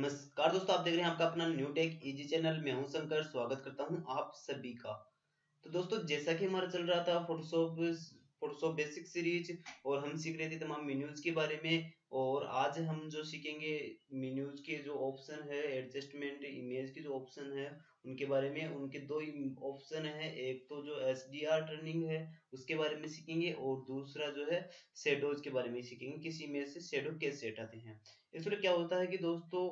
नमस्कार दोस्तों, आप देख रहे हैं आपका अपना न्यू टेक इजी चैनल। मैं हूं शंकर, स्वागत करता हूं आप सभी का। तो दोस्तों, जैसा कि हमारा चल रहा था फोटोशॉप बेसिक सीरीज, और हम सीख रहे थे तमाम मेन्यूज के बारे में। और आज हम जो सीखेंगे मेन्यूज के जो ऑप्शन है, एडजस्टमेंट इमेज के जो ऑप्शन है उनके बारे में। उनके दो ऑप्शन है, एक तो जो SDR टर्निंग है उसके बारे में सीखेंगे, और दूसरा जो है शेडोज के बारे में सीखेंगे, किसी इमेज से शेडो कैसे हटाते हैं। इसमें क्या होता है कि दोस्तों,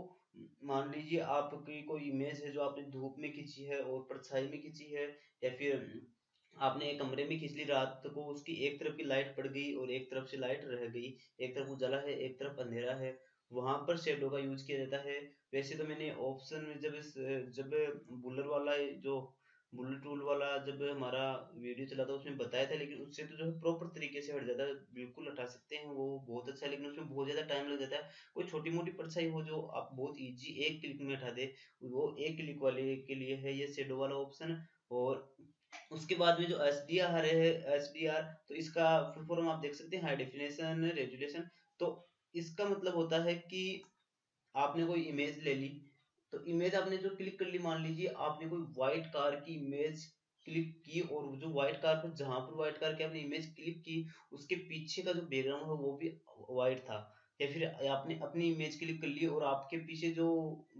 मान लीजिए आपकी कोई इमेज है जो आपने धूप में खींची है और परछाई में खींची है, या फिर आपने एक कमरे में खींच ली रात को, उसकी एक तरफ की लाइट पड़ गई और एक तरफ से लाइट रह गई, एक तरफ उजाला है एक तरफ अंधेरा है, वहां पर शेडो का यूज किया जाता है। वैसे तो मैंने ऑप्शन में जब बुलर वाला जो बुलर टूल वाला जब हमारा वीडियो चला था उसमें बताया था, लेकिन उससे तो जो है प्रॉपर तरीके से हट जाता है, बिल्कुल हटा सकते हैं, वो बहुत अच्छा है। लेकिन उसमें बहुत ज्यादा टाइम लग जाता है। कोई छोटी मोटी परछाई हो जो आप बहुत इजी एक क्लिक में हटा दे, वो एक क्लिक वाले के लिए है ये शेडो वाला ऑप्शन। और उसके बाद में जो SDR है, SDR तो इसका फुल फॉर्म आप देख सकते हैं, हाई डेफिनेशन रेजुलेशन। तो इसका मतलब होता है कि आपने कोई इमेज ले ली, तो इमेज आपने जो क्लिक कर ली, मान लीजिए आपने कोई व्हाइट कार की इमेज क्लिक की, और जो व्हाइट कार पर जहां पर व्हाइट कार की आपने इमेज क्लिक की उसके पीछे का जो बैकग्राउंड है वो भी व्हाइट था, या फिर आपने अपनी इमेज क्लिक कर ली और आपके पीछे जो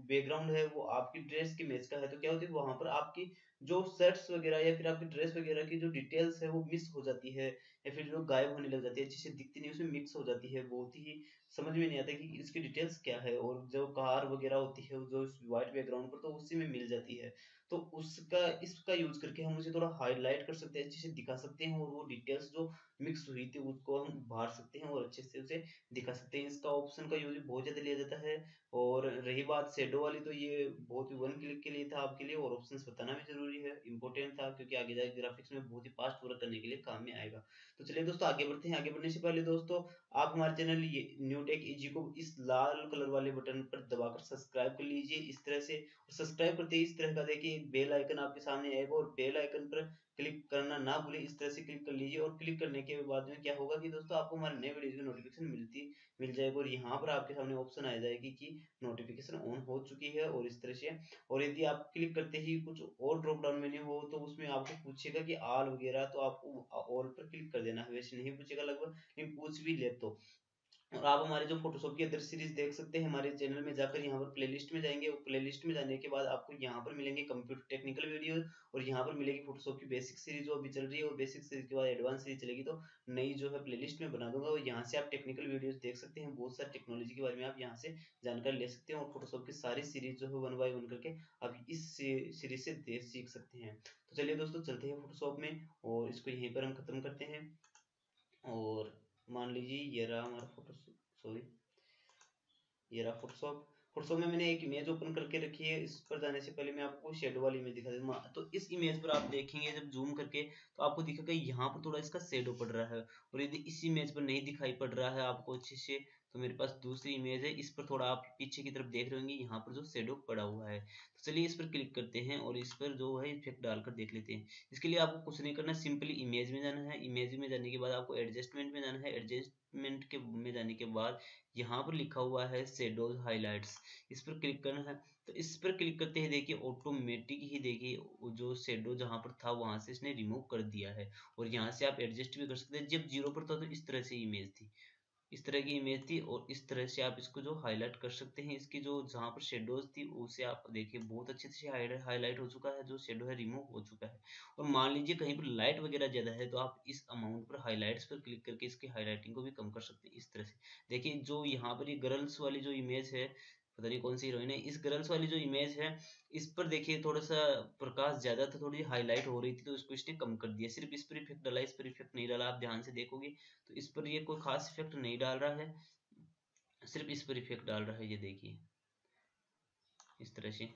बैकग्राउंड है वो आपकी ड्रेस की इमेज का है, तो क्या होती है वहां पर आपकी जो शर्ट्स वगैरह या फिर आपकी ड्रेस वगैरह की जो डिटेल्स है वो मिस हो जाती है, या फिर जो गायब होने लग जाती है, अच्छे से दिखती नहीं, उसमें मिक्स हो जाती है। बहुत ही समझ में नहीं आता कि इसकी डिटेल्स क्या है। और जो कार वगैरह होती है जो व्हाइट बैकग्राउंड पर, तो उसी में मिल जाती है। तो उसका इसका यूज करके हम उसे थोड़ा हाईलाइट कर सकते हैं, अच्छे से दिखा सकते हैं, और वो डिटेल्स जो मिक्स हुई थी उसको हम उभार सकते हैं और अच्छे से उसे दिखा सकते हैं। इसका ऑप्शन का यूज बहुत ज्यादा लिया जाता है। और रही बात शेडो वाली, तो ये बहुत ही वन क्लिक के लिए था आपके लिए, और ऑप्शन बताना भी जरूरी है, इंपॉर्टेंट था, क्योंकि आगे जाके ग्राफिक्स में बहुत ही फास्ट वर्क करने के लिए काम में आएगा। तो चलिए दोस्तों आगे बढ़ते हैं। आगे बढ़ने से पहले दोस्तों, आप हमारे चैनल न्यू टेक इजी को इस लाल कलर वाले बटन पर दबाकर सब्सक्राइब कर लीजिए इस तरह से। और सब्सक्राइब करते ही इस तरह का देखिए बेल आइकन आपके सामने आएगा, और बेल आइकन पर क्लिक करना ना भूलें, इस तरह से क्लिक कर लीजिए। और क्लिक करने के बाद में क्या होगा कि दोस्तों आपको हमारे नए वीडियोज की नोटिफिकेशन मिल जाएगा, और यहाँ पर आपके सामने ऑप्शन आ जाएगी कि नोटिफिकेशन ऑन हो चुकी है, और इस तरह से। और यदि आप क्लिक करते ही कुछ और ड्रॉप डाउन मेन्यू हो तो उसमें आपको पूछेगा कि ऑल वगैरह, तो आपको ऑल पर क्लिक कर देना है। वैसे नहीं पूछेगा लगभग, लेकिन पूछ भी ले तो। और आप हमारे जो फोटोशॉप की अदर सीरीज देख सकते हैं हमारे चैनल में जाकर, यहाँ पर प्लेलिस्ट में जाएंगे, और प्लेलिस्ट में जाने के बाद आपको यहाँ पर मिलेंगे कंप्यूटर टेक्निकल वीडियोस, और यहाँ पर मिलेगी फोटोशॉप की बेसिक सीरीज जो अभी चल रही है, और बेसिक सीरीज के बाद एडवांस सीरीज चलेगी, तो नई जो है प्लेलिस्ट में बना दूंगा। और यहाँ से आप टेक्निकल वीडियोस देख सकते हैं, बहुत सारी टेक्नोलॉजी के बारे में आप यहाँ से जानकारी ले सकते हैं, और फोटोशॉप की सारी सीरीज जो है 1 बाय 1 करके आप इस सीरीज से सीख सकते हैं। तो चलिए दोस्तों चलते हैं फोटोशॉप में, और इसको यहीं पर हम खत्म करते हैं। और मान लीजिए ये रहा हमारा फोटोशॉप में मैंने एक इमेज ओपन करके रखी है। इस पर जाने से पहले मैं आपको शेडो वाली इमेज दिखा दूंगा। तो इस इमेज पर आप देखेंगे जब जूम करके, तो आपको दिखेगा यहाँ पर थोड़ा इसका शेडो पड़ रहा है, और यदि इस इमेज पर नहीं दिखाई पड़ रहा है आपको अच्छे से, तो मेरे पास दूसरी इमेज है, इस पर थोड़ा आप पीछे की तरफ देख रहे होंगे, यहाँ पर जो शेडो पड़ा हुआ है। तो चलिए इस पर क्लिक करते हैं, और इस पर जो है इफेक्ट डालकर देख लेते हैं। इसके लिए आपको कुछ नहीं करना, सिंपली इमेज में जाना है, इमेज में जाने के बाद आपको एडजस्टमेंट में जाना है, एडजस्टमेंट के में जाने के बाद यहाँ पर लिखा हुआ है शेडोज हाईलाइट्स, इस पर क्लिक करना है। तो इस पर क्लिक करते ही देखिए ऑटोमेटिक ही देखिए जो शेडो जहाँ पर था वहां से इसने रिमूव कर दिया है, और यहाँ से आप एडजस्ट भी कर सकते हैं। जब 0 पर था तो इस तरह से इमेज थी, इस तरह की इमेज थी, और इस तरह से आप इसको जो हाईलाइट कर सकते हैं, इसकी जो जहाँ पर शेडोज थी उसे आप देखिए बहुत अच्छे से हाईलाइट हो चुका है, जो शेडो है रिमूव हो चुका है। और मान लीजिए कहीं पर लाइट वगैरह ज़्यादा है तो आप इस अमाउंट पर हाईलाइट्स पर क्लिक करके इसकी हाईलाइटिंग को भी कम कर सकते हैं। इस तरह से देखिए जो यहाँ पर ये गर्ल्स वाली जो इमेज है, पता नहीं कौन सी हीरोइन है, इस गर्ल्स वाली जो इमेज है इस पर देखिए थोड़ा सा प्रकाश ज्यादा था, थोड़ी हाईलाइट हो रही थी, तो इसको इसने कम कर दिया। सिर्फ इस पर इफेक्ट डाला, इस पर इफेक्ट नहीं डाला। आप ध्यान से देखोगे तो इस पर ये कोई खास इफेक्ट नहीं डाल रहा है, सिर्फ इस पर इफेक्ट डाल रहा है, ये देखिए इस तरह से।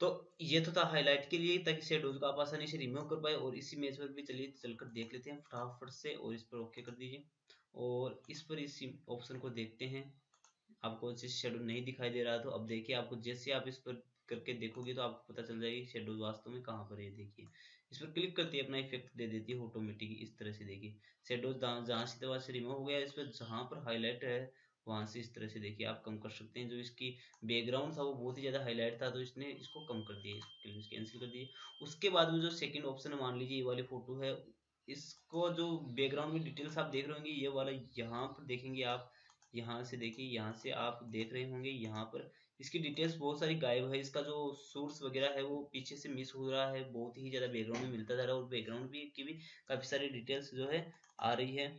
तो ये तो था हाईलाइट के लिए, ताकि शेडोज को आप आसानी से रिमूव कर पाए। और इस इमेज पर भी चलिए चलकर देख लेते हैं फटाफट से, और इस पर ओके कर दीजिए, और इस पर इस ऑप्शन को देखते हैं। आपको जैसे शेडो नहीं दिखाई दे रहा तो अब देखिए आपको जैसे आप इस पर करके देखोगे तो आपको पता चल जाएगी शेडो वास्तव में कहाँ पर है। देखिए इस पर क्लिक करते ही अपना इफेक्ट दे देती है ऑटोमेटिक। इस तरह से देखिए शेडो जहाँ से रिमूव हो गया, इस पर जहाँ पर हाईलाइट है वहाँ से इस तरह से देखिए आप कम कर सकते हैं। जो इसकी बैकग्राउंड था वो बहुत ही ज़्यादा हाईलाइट था, तो इसने इसको कम कर दिया, कैंसिल कर दिए। उसके बाद में जो सेकंड ऑप्शन है, मान लीजिए ये वाली फोटो है, इसको जो बैकग्राउंड में डिटेल्स आप देख रहे होंगे ये वाला यहाँ पर देखेंगे आप, यहाँ से देखिए यहाँ से आप देख रहे होंगे यहाँ पर इसकी डिटेल्स बहुत सारी गायब है। इसका जो सोर्स वगैरह है वो पीछे से मिस हो रहा है, बहुत ही ज़्यादा बैकग्राउंड में मिलता जा रहा है और बैकग्राउंड भी की भी काफ़ी सारी डिटेल्स जो है आ रही है।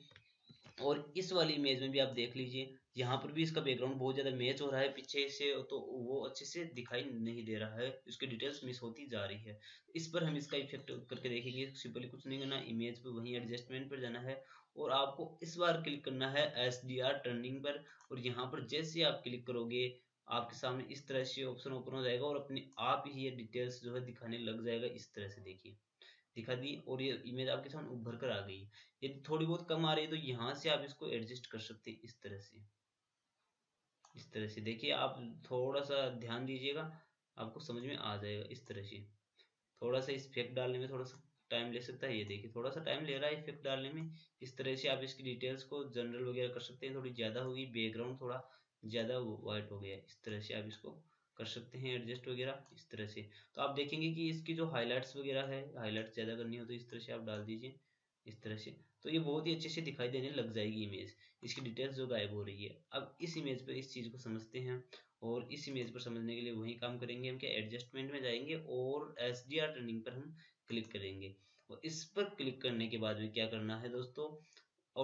और इस वाली इमेज में भी आप देख लीजिए यहाँ पर भी इसका बैकग्राउंड बहुत ज़्यादा मैच हो रहा है पीछे से, तो वो अच्छे से दिखाई नहीं दे रहा है, उसकी डिटेल्स मिस होती जा रही है। इस पर हम इसका इफेक्ट करके देखेंगे। सिंपली कुछ नहीं करना, इमेज पर वहीं एडजस्टमेंट पर जाना है और आपको इस बार क्लिक करना है SDR टर्निंग पर। और यहाँ पर जैसे आप क्लिक करोगे आपके सामने इस तरह से ऑप्शन ओपन हो जाएगा और अपने आप ही ये डिटेल्स जो है दिखाने लग जाएगा। इस तरह से देखिए दिखा दी और ये इमेज आपके सामने उभर कर आ गई। यदि थोड़ी बहुत कम आ रही है तो यहाँ से आप इसको एडजस्ट कर सकते हैं इस तरह से देखिए आप थोड़ा सा ध्यान दीजिएगा, आपको समझ में आ जाएगा। इस तरह से थोड़ा सा इफेक्ट डालने में थोड़ा सा टाइम ले सकता है, ये देखिए थोड़ा सा टाइम ले रहा है इफेक्ट डालने में। इस तरह से आप इसकी डिटेल्स को जनरल वगैरह कर सकते हैं, थोड़ी ज़्यादा होगी, बैकग्राउंड थोड़ा ज़्यादा वाइट हो गया, इस तरह से आप इसको कर सकते हैं एडजस्ट वगैरह। इस तरह से तो आप देखेंगे कि इसकी जो हाईलाइट्स वगैरह है, हाईलाइट ज़्यादा करनी हो तो इस तरह से आप डाल दीजिए, इस तरह से तो ये बहुत ही अच्छे से दिखाई देने लग जाएगी इमेज, इसकी डिटेल्स जो गायब हो रही है। अब इस इमेज पर इस चीज़ को समझते हैं और इस इमेज पर समझने के लिए वही काम करेंगे हम, क्या एडजस्टमेंट में जाएंगे और SDR टर्निंग पर हम क्लिक करेंगे। और इस पर क्लिक करने के बाद में क्या करना है दोस्तों,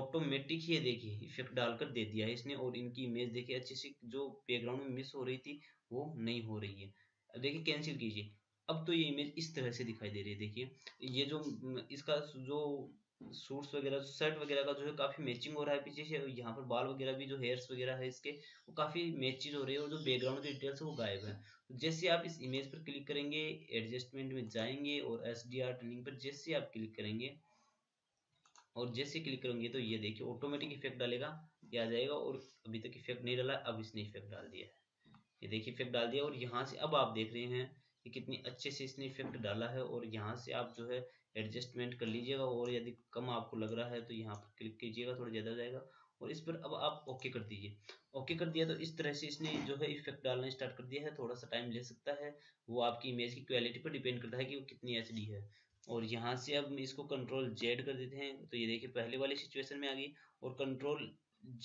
ऑटोमेटिक ही देखिए इफेक्ट डालकर दे दिया है इसने और इनकी इमेज देखिए अच्छे से जो बैकग्राउंड में मिस हो रही थी वो नहीं हो रही है। अब देखिए कैंसिल कीजिए, अब तो ये इमेज इस तरह से दिखाई दे रही है। देखिए ये जो इसका जो सूट्स वगैरह शर्ट वगैरह का जो है काफ़ी मैचिंग हो रहा है पीछे से, यहाँ पर बाल वगैरह भी जो हेयर्स वगैरह है इसके वो काफ़ी मैचिंग हो रही है और जो बैकग्राउंड की डिटेल्स है वो गायब है। तो जैसे आप इस इमेज पर क्लिक करेंगे, एडजस्टमेंट में जाएंगे और SDR टर्निंग पर जैसे आप क्लिक करेंगे और जैसे क्लिक करेंगे तो ये देखिए ऑटोमेटिक इफेक्ट डालेगा, ये आ जाएगा। और अभी तक इफेक्ट नहीं डाला, अब इसने इफेक्ट डाल दिया है, ये देखिए इफेक्ट डाल दिया। और यहाँ से अब आप देख रहे हैं कि कितनी अच्छे से इसने इफेक्ट डाला है। और यहाँ से आप जो है एडजस्टमेंट कर लीजिएगा और यदि कम आपको लग रहा है तो यहाँ पर क्लिक कीजिएगा, थोड़ा ज़्यादा जाएगा और इस पर अब आप ओके कर दीजिए। ओके कर दिया तो इस तरह से इसने जो है इफेक्ट डालना स्टार्ट कर दिया है। थोड़ा सा टाइम ले सकता है, वो आपकी इमेज की क्वालिटी पर डिपेंड करता है कि वो कितनी HD है। और यहाँ से अब इसको Ctrl Z कर देते हैं तो ये देखिए पहले वाली सिचुएशन में आ गई और Ctrl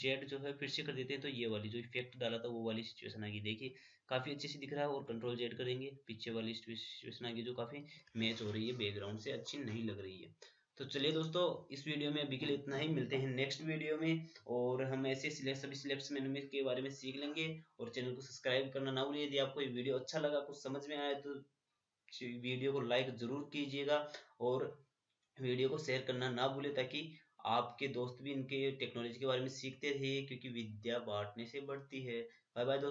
Z जो है फिर से कर देते हैं तो ये वाली जो इफेक्ट डाला था वो वाली सिचुएशन आ गई। देखिए काफ़ी अच्छे से दिख रहा है और Ctrl Z करेंगे, पीछे वाली सिचुएशन आ गई जो काफ़ी मैच हो रही है, बैकग्राउंड से अच्छी नहीं लग रही है। तो चलिए दोस्तों इस वीडियो में अभी के लिए इतना ही, मिलते हैं नेक्स्ट वीडियो में और हम ऐसे सभी सिलेक्शन मेनू के बारे में सीख लेंगे। और चैनल को सब्सक्राइब करना ना भूलिए। यदि आपको ये वीडियो अच्छा लगा, कुछ समझ में आया तो वीडियो को लाइक जरूर कीजिएगा और वीडियो को शेयर करना ना भूलें ताकि आपके दोस्त भी इनके टेक्नोलॉजी के बारे में सीखते रहिए, क्योंकि विद्या बांटने से बढ़ती है। बाय बाय दोस्तों।